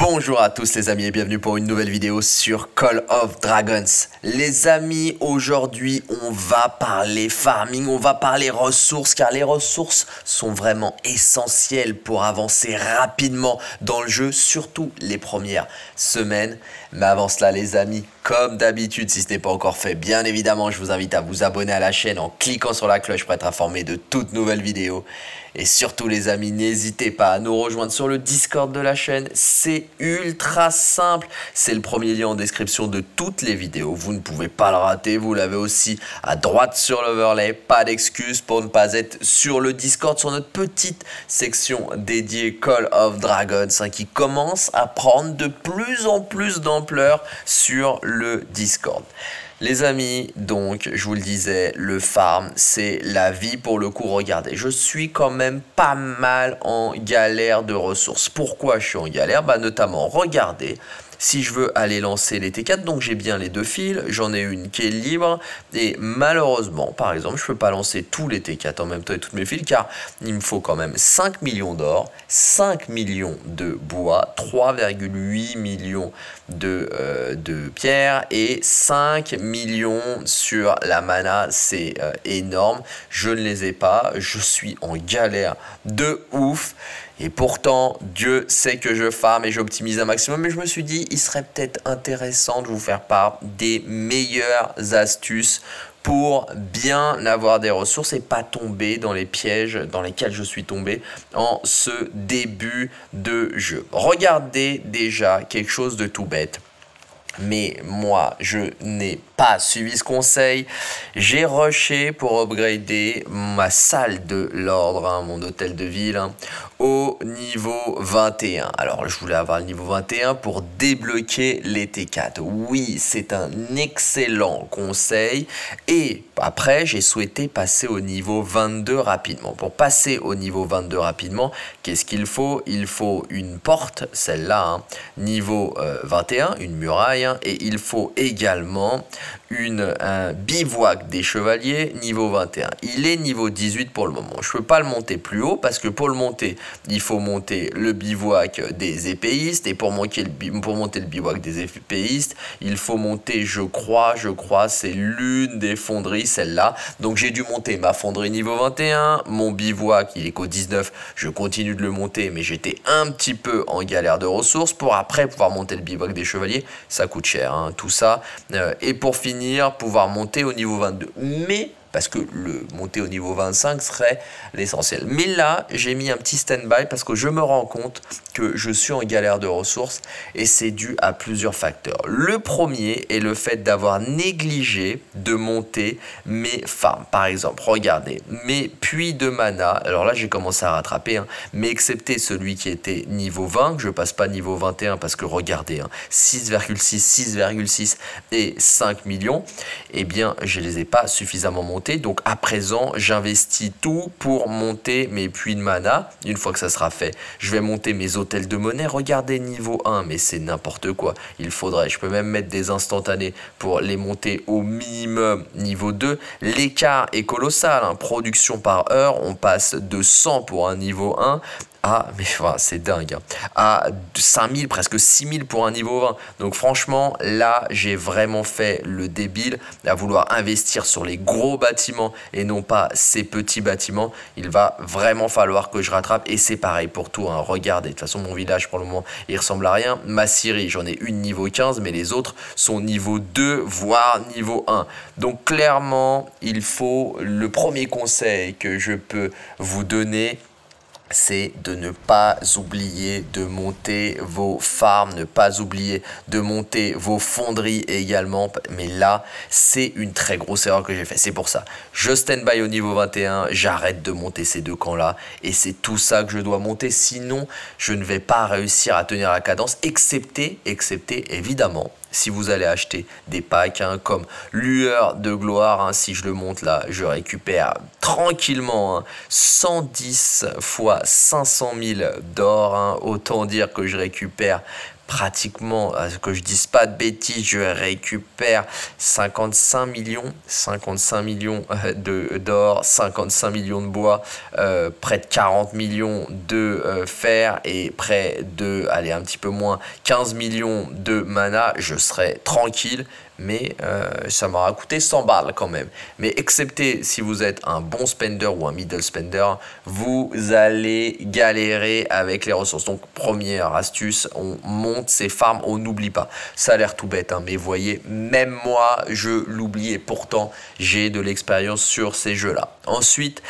Bonjour à tous les amis et bienvenue pour une nouvelle vidéo sur Call of Dragons. Les amis, aujourd'hui on va parler farming, on va parler ressources, car les ressources sont vraiment essentielles pour avancer rapidement dans le jeu, surtout les premières semaines. Mais avant cela les amis, comme d'habitude, si ce n'est pas encore fait, bien évidemment je vous invite à vous abonner à la chaîne en cliquant sur la cloche pour être informé de toutes nouvelles vidéos. Et surtout les amis, n'hésitez pas à nous rejoindre sur le Discord de la chaîne, c'est ultra simple, c'est le premier lien en description de toutes les vidéos, vous ne pouvez pas le rater, vous l'avez aussi à droite sur l'overlay, pas d'excuse pour ne pas être sur le Discord, sur notre petite section dédiée Call of Dragons, hein, qui commence à prendre de plus en plus d'ampleur sur le Discord. Les amis, donc, je vous le disais, le farm, c'est la vie pour le coup. Regardez, je suis quand même pas mal en galère de ressources. Pourquoi je suis en galère? Bah, notamment, regardez, si je veux aller lancer les T4, donc j'ai bien les deux fils, j'en ai une qui est libre. Et malheureusement, par exemple, je ne peux pas lancer tous les T4 en même temps et toutes mes fils, car il me faut quand même 5 millions d'or, 5 millions de bois, 3,8 millions de pierre et 5 millions sur la mana. C'est énorme, je ne les ai pas, je suis en galère de ouf. Et pourtant, Dieu sait que je farme et j'optimise un maximum. Mais je me suis dit, il serait peut-être intéressant de vous faire part des meilleures astuces pour bien avoir des ressources et pas tomber dans les pièges dans lesquels je suis tombé en ce début de jeu. Regardez déjà quelque chose de tout bête. Mais moi, je n'ai pas suivi ce conseil. J'ai rushé pour upgrader ma salle de l'ordre, hein, mon hôtel de ville, hein, au niveau 21. Alors, je voulais avoir le niveau 21 pour débloquer les T4. Oui, c'est un excellent conseil. Et après, j'ai souhaité passer au niveau 22 rapidement. Pour passer au niveau 22 rapidement, qu'est-ce qu'il faut? Il faut une porte, celle-là, hein, niveau 21, une muraille. Et il faut également un bivouac des chevaliers niveau 21. Il est niveau 18 pour le moment. Je peux pas le monter plus haut parce que pour le monter, il faut monter le bivouac des épéistes. Et pour monter le bivouac des épéistes, il faut monter, je crois, c'est l'une des fonderies, celle-là. Donc j'ai dû monter ma fonderie niveau 21. Mon bivouac, il est qu'au 19. Je continue de le monter, mais j'étais un petit peu en galère de ressources pour après pouvoir monter le bivouac des chevaliers. Ça coûte cher, hein, tout ça. Et pour finir, pouvoir monter au niveau 22. Mais, parce que le monter au niveau 25 serait l'essentiel. Mais là, j'ai mis un petit stand-by parce que je me rends compte que je suis en galère de ressources et c'est dû à plusieurs facteurs. Le premier est le fait d'avoir négligé de monter mes farms. Par exemple, regardez, mes puits de mana. Alors là, j'ai commencé à rattraper, hein, mais excepté celui qui était niveau 20, que je ne passe pas niveau 21 parce que regardez, hein, 6,6, 6,6 et 5 millions, eh bien, je ne les ai pas suffisamment montés. Donc à présent, j'investis tout pour monter mes puits de mana. Une fois que ça sera fait, je vais monter mes hôtels de monnaie. Regardez niveau 1, mais c'est n'importe quoi. Il faudrait, je peux même mettre des instantanés pour les monter au minimum niveau 2. L'écart est colossal, hein. Production par heure, on passe de 100 pour un niveau 1 à, mais enfin, c'est dingue, hein, à 5000, presque 6000 pour un niveau 20. Donc franchement, là, j'ai vraiment fait le débile à vouloir investir sur les gros bâtiments et non pas ces petits bâtiments. Il va vraiment falloir que je rattrape et c'est pareil pour tout, hein. Regardez, de toute façon, mon village, pour le moment, il ressemble à rien. Ma scierie, j'en ai une niveau 15, mais les autres sont niveau 2, voire niveau 1. Donc clairement, il faut, le premier conseil que je peux vous donner, c'est de ne pas oublier de monter vos farms, ne pas oublier de monter vos fonderies également. Mais là, c'est une très grosse erreur que j'ai faite. C'est pour ça, je stand-by au niveau 21, j'arrête de monter ces deux camps-là. Et c'est tout ça que je dois monter, sinon je ne vais pas réussir à tenir la cadence, excepté évidemment. Si vous allez acheter des packs, hein, comme Lueur de Gloire, hein, si je le monte là, je récupère tranquillement, hein, 110 fois 500 000 d'or. Hein, autant dire que je récupère pratiquement, à ce que je dise pas de bêtises, je récupère 55 millions d'or, 55 millions de bois, près de 40 millions de fer et près de, allez, un petit peu moins, 15 millions de mana. Je serai tranquille, mais ça m'aura coûté 100 balles quand même. Mais excepté si vous êtes un bon spender ou un middle spender, vous allez galérer avec les ressources. Donc première astuce, on monte ses farms, on n'oublie pas. Ça a l'air tout bête, hein, mais voyez, même moi je l'oublie et pourtant j'ai de l'expérience sur ces jeux là. Ensuite,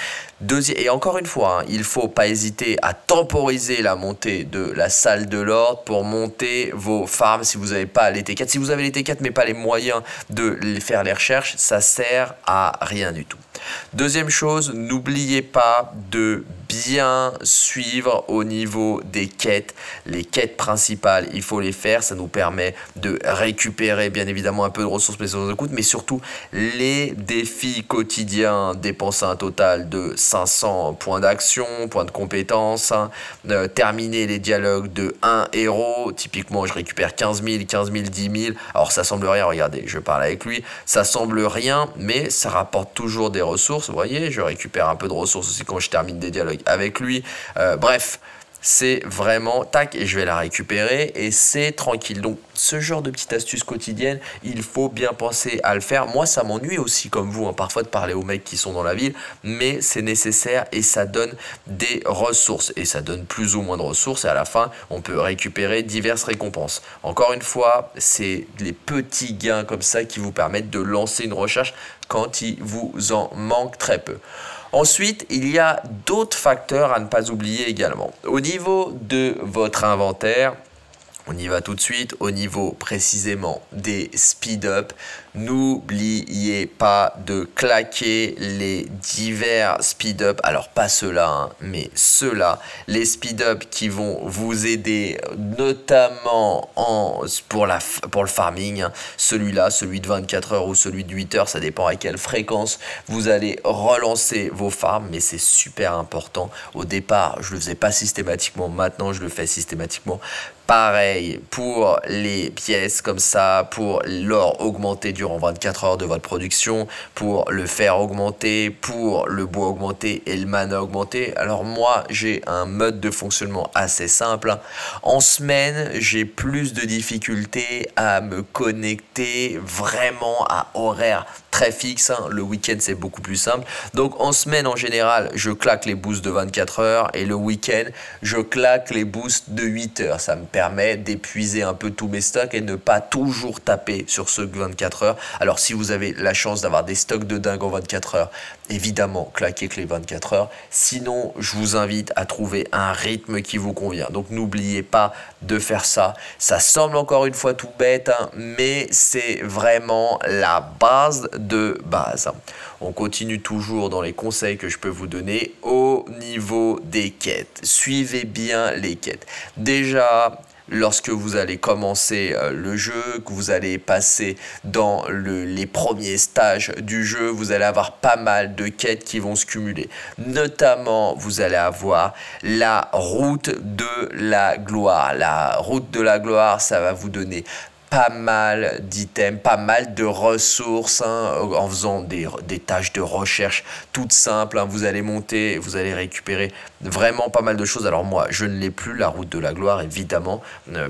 et encore une fois, hein, il ne faut pas hésiter à temporiser la montée de la salle de l'ordre pour monter vos farms si vous n'avez pas les T4. Si vous avez les T4 mais pas les moyens de faire les recherches, ça sert à rien du tout. Deuxième chose, n'oubliez pas de bien suivre au niveau des quêtes. Les quêtes principales, il faut les faire. Ça nous permet de récupérer bien évidemment un peu de ressources, mais surtout les défis quotidiens. Dépenser un total de 500 points d'action, points de compétences, hein, terminer les dialogues de 1 héros. Typiquement, je récupère 15 000, 15 000, 10 000. Alors ça semble rien, regardez, je parle avec lui. Ça semble rien, mais ça rapporte toujours des ressources. Vous voyez, je récupère un peu de ressources aussi quand je termine des dialogues avec lui. Bref, c'est vraiment tac, et je vais la récupérer et c'est tranquille. Donc ce genre de petite astuce quotidienne, il faut bien penser à le faire. Moi, ça m'ennuie aussi comme vous, hein, parfois de parler aux mecs qui sont dans la ville, mais c'est nécessaire et ça donne des ressources. Et ça donne plus ou moins de ressources et à la fin, on peut récupérer diverses récompenses. Encore une fois, c'est les petits gains comme ça qui vous permettent de lancer une recherche quand il vous en manque très peu. Ensuite, il y a d'autres facteurs à ne pas oublier également. Au niveau de votre inventaire, on y va tout de suite, au niveau précisément des speed-up, n'oubliez pas de claquer les divers speed-up. Alors pas ceux-là, hein, mais ceux-là, les speed-up qui vont vous aider notamment pour le farming. Hein. Celui-là, celui de 24 heures ou celui de 8 heures, ça dépend à quelle fréquence vous allez relancer vos farms, mais c'est super important. Au départ, je ne le faisais pas systématiquement, maintenant je le fais systématiquement. Pareil pour les pièces comme ça, pour l'or augmenté durant 24 heures de votre production, pour le fer augmenté, pour le bois augmenté et le mana augmenté. Alors moi, j'ai un mode de fonctionnement assez simple. En semaine, j'ai plus de difficultés à me connecter vraiment à horaire très fixe. Le week-end, c'est beaucoup plus simple. Donc en semaine, en général, je claque les boosts de 24 heures et le week-end, je claque les boosts de 8 heures. Ça me permet d'épuiser un peu tous mes stocks et ne pas toujours taper sur ceux de 24 heures. Alors si vous avez la chance d'avoir des stocks de dingue en 24 heures, évidemment claquez que les 24 heures. Sinon, je vous invite à trouver un rythme qui vous convient. Donc n'oubliez pas de faire ça. Ça semble encore une fois tout bête, hein, mais c'est vraiment la base de base. On continue toujours dans les conseils que je peux vous donner au niveau des quêtes. Suivez bien les quêtes. Déjà, lorsque vous allez commencer le jeu, que vous allez passer dans les premiers stages du jeu, vous allez avoir pas mal de quêtes qui vont se cumuler. Notamment, vous allez avoir la route de la gloire. La route de la gloire, ça va vous donner pas mal d'items, pas mal de ressources, hein, en faisant des tâches de recherche toutes simples. Hein, vous allez monter, vous allez récupérer vraiment pas mal de choses. Alors moi, je ne l'ai plus, la route de la gloire, évidemment,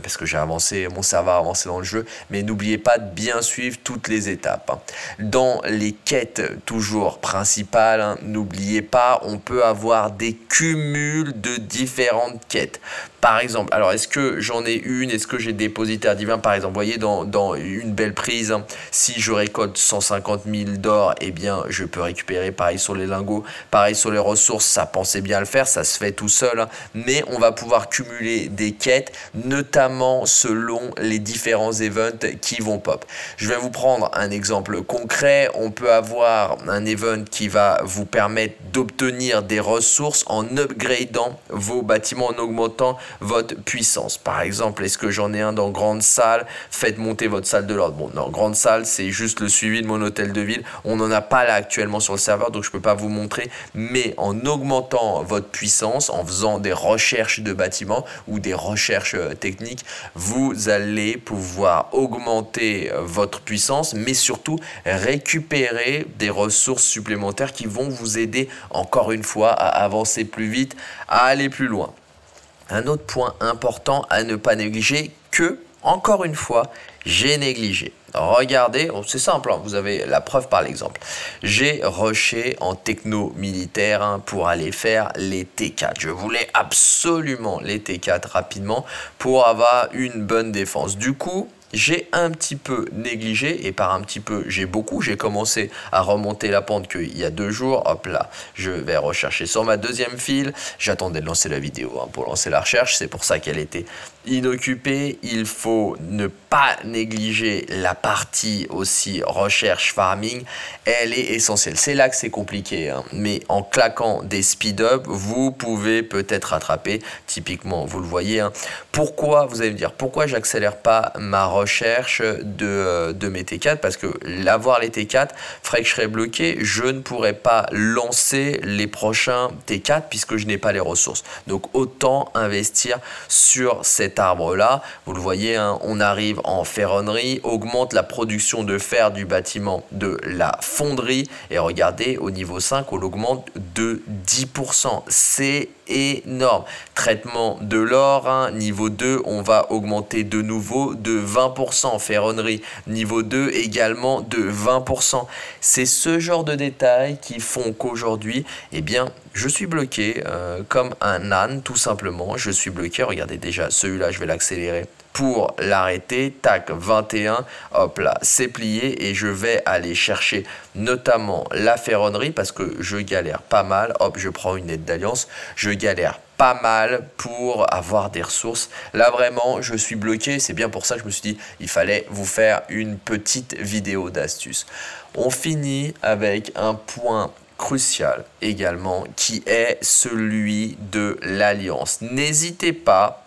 parce que j'ai avancé, mon serveur a avancé dans le jeu. Mais n'oubliez pas de bien suivre toutes les étapes. Hein. Dans les quêtes toujours principales, n'oubliez pas, on peut avoir des cumuls de différentes quêtes. Par exemple, alors est-ce que j'en ai une, est-ce que j'ai dépositaire divin, par exemple, vous voyez, dans une belle prise, hein, si je récolte 150 000 d'or, eh bien, je peux récupérer, pareil sur les lingots, pareil sur les ressources, ça pensait bien le faire, ça se fait tout seul, hein, mais on va pouvoir cumuler des quêtes, notamment selon les différents events qui vont pop. Je vais vous prendre un exemple concret, on peut avoir un event qui va vous permettre d'obtenir des ressources en upgradant vos bâtiments, en augmentant votre puissance. Par exemple, est-ce que j'en ai un dans grande salle, faites monter votre salle de l'ordre. Bon, non, grande salle, c'est juste le suivi de mon hôtel de ville. On n'en a pas là actuellement sur le serveur, donc je ne peux pas vous montrer. Mais en augmentant votre puissance, en faisant des recherches de bâtiments ou des recherches techniques, vous allez pouvoir augmenter votre puissance, mais surtout récupérer des ressources supplémentaires qui vont vous aider encore une fois à avancer plus vite, à aller plus loin. Un autre point important à ne pas négliger que, encore une fois, j'ai négligé. Regardez, c'est simple, hein, vous avez la preuve par l'exemple. J'ai rushé en techno militaire pour aller faire les T4. Je voulais absolument les T4 rapidement pour avoir une bonne défense. Du coup, j'ai un petit peu négligé, et par un petit peu, j'ai beaucoup. J'ai commencé à remonter la pente qu'il y a 2 jours. Hop là, je vais rechercher sur ma deuxième file. J'attendais de lancer la vidéo pour lancer la recherche. C'est pour ça qu'elle était inoccupée. Il faut ne pas négliger la partie aussi recherche farming. Elle est essentielle. C'est là que c'est compliqué. Mais en claquant des speed-up, vous pouvez peut-être rattraper. Typiquement, vous le voyez. Pourquoi, vous allez me dire, pourquoi j'accélère pas ma recherche de mes T4, parce que l'avoir les T4 ferait que je serais bloqué, je ne pourrais pas lancer les prochains T4 puisque je n'ai pas les ressources. Donc autant investir sur cet arbre là. Vous le voyez, on arrive en ferronnerie, augmente la production de fer du bâtiment de la fonderie, et regardez, au niveau 5 on l'augmente de 10%, c'est énorme. Traitement de l'or, niveau 2, on va augmenter de nouveau de 20%. Ferronnerie, niveau 2, également de 20%. C'est ce genre de détails qui font qu'aujourd'hui, eh bien, je suis bloqué comme un âne, tout simplement. Je suis bloqué. Regardez déjà, celui-là, je vais l'accélérer pour l'arrêter. Tac, 21, hop là, c'est plié, et je vais aller chercher notamment la ferronnerie parce que je galère pas mal. Hop, je prends une aide d'alliance, je galère pas mal pour avoir des ressources. Là vraiment je suis bloqué, c'est bien pour ça que je me suis dit il fallait vous faire une petite vidéo d'astuce. On finit avec un point crucial également qui est celui de l'alliance. N'hésitez pas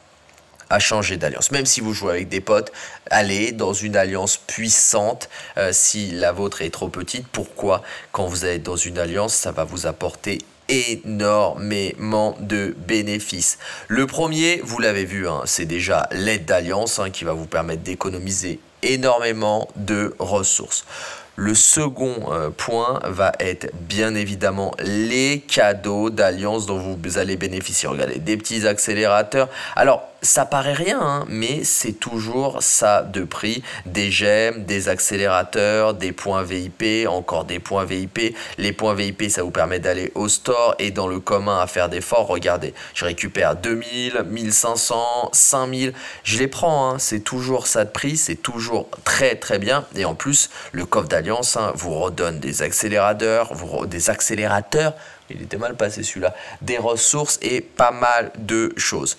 à changer d'alliance. Même si vous jouez avec des potes, allez dans une alliance puissante si la vôtre est trop petite. Pourquoi? Quand vous êtes dans une alliance, ça va vous apporter énormément de bénéfices. Le premier, vous l'avez vu, c'est déjà l'aide d'alliance qui va vous permettre d'économiser énormément de ressources. Le second point va être bien évidemment les cadeaux d'alliance dont vous allez bénéficier. Regardez, des petits accélérateurs. Alors, ça paraît rien, mais c'est toujours ça de prix. Des gemmes, des accélérateurs, des points VIP, encore des points VIP. Les points VIP, ça vous permet d'aller au store et dans le commun à faire des forts. Regardez, je récupère 2000, 1500, 5000. Je les prends, c'est toujours ça de prix. C'est toujours très très bien. Et en plus, le coffre d'alliance vous redonne des accélérateurs, il était mal passé celui-là, des ressources et pas mal de choses.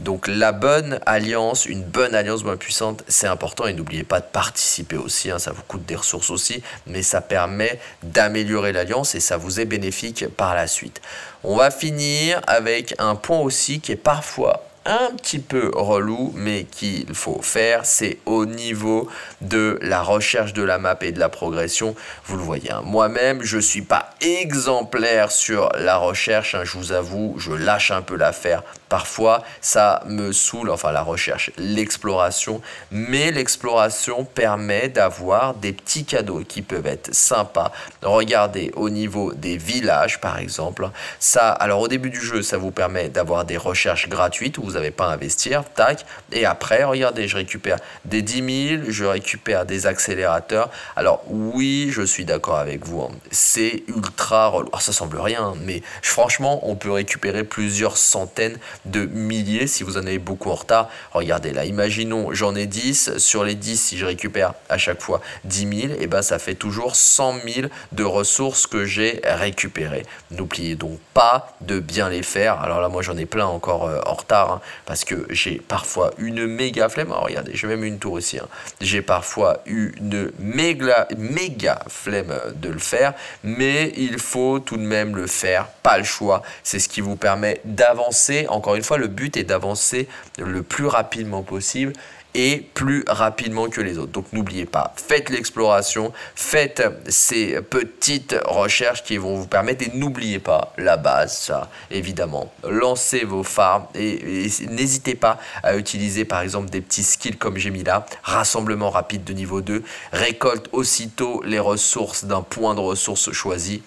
Donc la bonne alliance, une bonne alliance moins puissante, c'est important, et n'oubliez pas de participer aussi, ça vous coûte des ressources aussi, mais ça permet d'améliorer l'alliance et ça vous est bénéfique par la suite. On va finir avec un point aussi qui est parfois un petit peu relou, mais qu'il faut faire, c'est au niveau de la recherche de la map et de la progression. Vous le voyez, moi-même, je ne suis pas exemplaire sur la recherche, je vous avoue, je lâche un peu l'affaire. Parfois, ça me saoule, enfin la recherche, l'exploration, mais l'exploration permet d'avoir des petits cadeaux qui peuvent être sympas. Regardez, au niveau des villages, par exemple, ça, alors au début du jeu, ça vous permet d'avoir des recherches gratuites où vous n'avez pas à investir, tac, et après, regardez, je récupère des 10 000, je récupère des accélérateurs. Alors oui, je suis d'accord avec vous, c'est ultra relou. Oh, ça semble rien, mais franchement, on peut récupérer plusieurs centaines de milliers si vous en avez beaucoup en retard. Regardez là, imaginons j'en ai 10, sur les 10, si je récupère à chaque fois 10 000, et ben ça fait toujours 100 000 de ressources que j'ai récupérées. N'oubliez donc pas de bien les faire. Alors là moi j'en ai plein encore en retard parce que j'ai parfois une méga flemme. Alors, regardez, j'ai même une tour ici, j'ai parfois une méga flemme de le faire, mais il faut tout de même le faire, pas le choix, c'est ce qui vous permet d'avancer. Encore une fois, le but est d'avancer le plus rapidement possible et plus rapidement que les autres. Donc n'oubliez pas, faites l'exploration, faites ces petites recherches qui vont vous permettre, et n'oubliez pas la base, ça évidemment. Lancez vos farms et n'hésitez pas à utiliser par exemple des petits skills comme j'ai mis là, rassemblement rapide de niveau 2, récolte aussitôt les ressources d'un point de ressources choisi.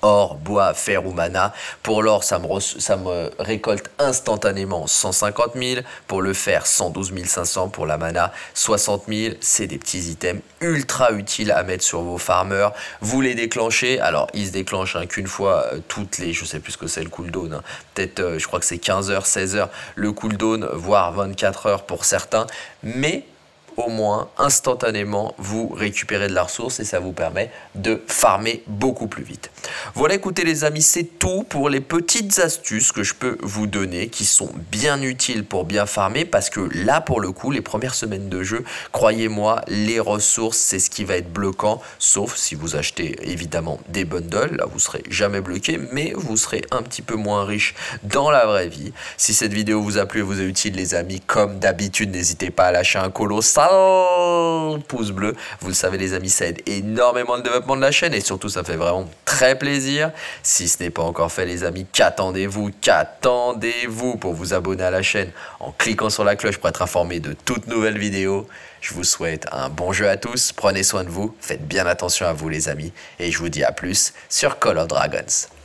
Or, bois, fer ou mana. Pour l'or, ça me récolte instantanément 150 000. Pour le fer, 112 500. Pour la mana, 60 000. C'est des petits items ultra utiles à mettre sur vos farmers. Vous les déclenchez. Alors, ils se déclenchent hein, qu'une fois toutes les... Je sais plus ce que c'est le cooldown. Hein. Peut-être, je crois que c'est 15 heures, 16 heures. Le cooldown, voire 24 heures pour certains. Mais... au moins instantanément vous récupérez de la ressource et ça vous permet de farmer beaucoup plus vite. Voilà, écoutez les amis, c'est tout pour les petites astuces que je peux vous donner qui sont bien utiles pour bien farmer, parce que là pour le coup les premières semaines de jeu, croyez-moi, les ressources c'est ce qui va être bloquant, sauf si vous achetez évidemment des bundles, là vous serez jamais bloqué, mais vous serez un petit peu moins riche dans la vraie vie. Si cette vidéo vous a plu et vous est utile les amis, comme d'habitude n'hésitez pas à lâcher un colossal pouce bleu, vous le savez les amis, ça aide énormément le développement de la chaîne et surtout ça fait vraiment très plaisir. Si ce n'est pas encore fait les amis, qu'attendez-vous pour vous abonner à la chaîne en cliquant sur la cloche pour être informé de toutes nouvelles vidéos. Je vous souhaite un bon jeu à tous, prenez soin de vous, faites bien attention à vous les amis et je vous dis à plus sur Call of Dragons.